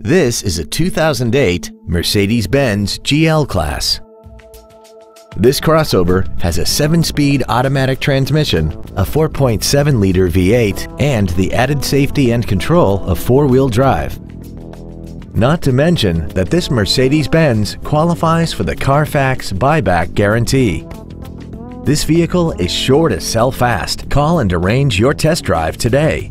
This is a 2008 Mercedes-Benz GL-Class. This crossover has a 7-speed automatic transmission, a 4.7-liter V8, and the added safety and control of 4-wheel drive. Not to mention that this Mercedes-Benz qualifies for the Carfax buyback guarantee. This vehicle is sure to sell fast. Call and arrange your test drive today.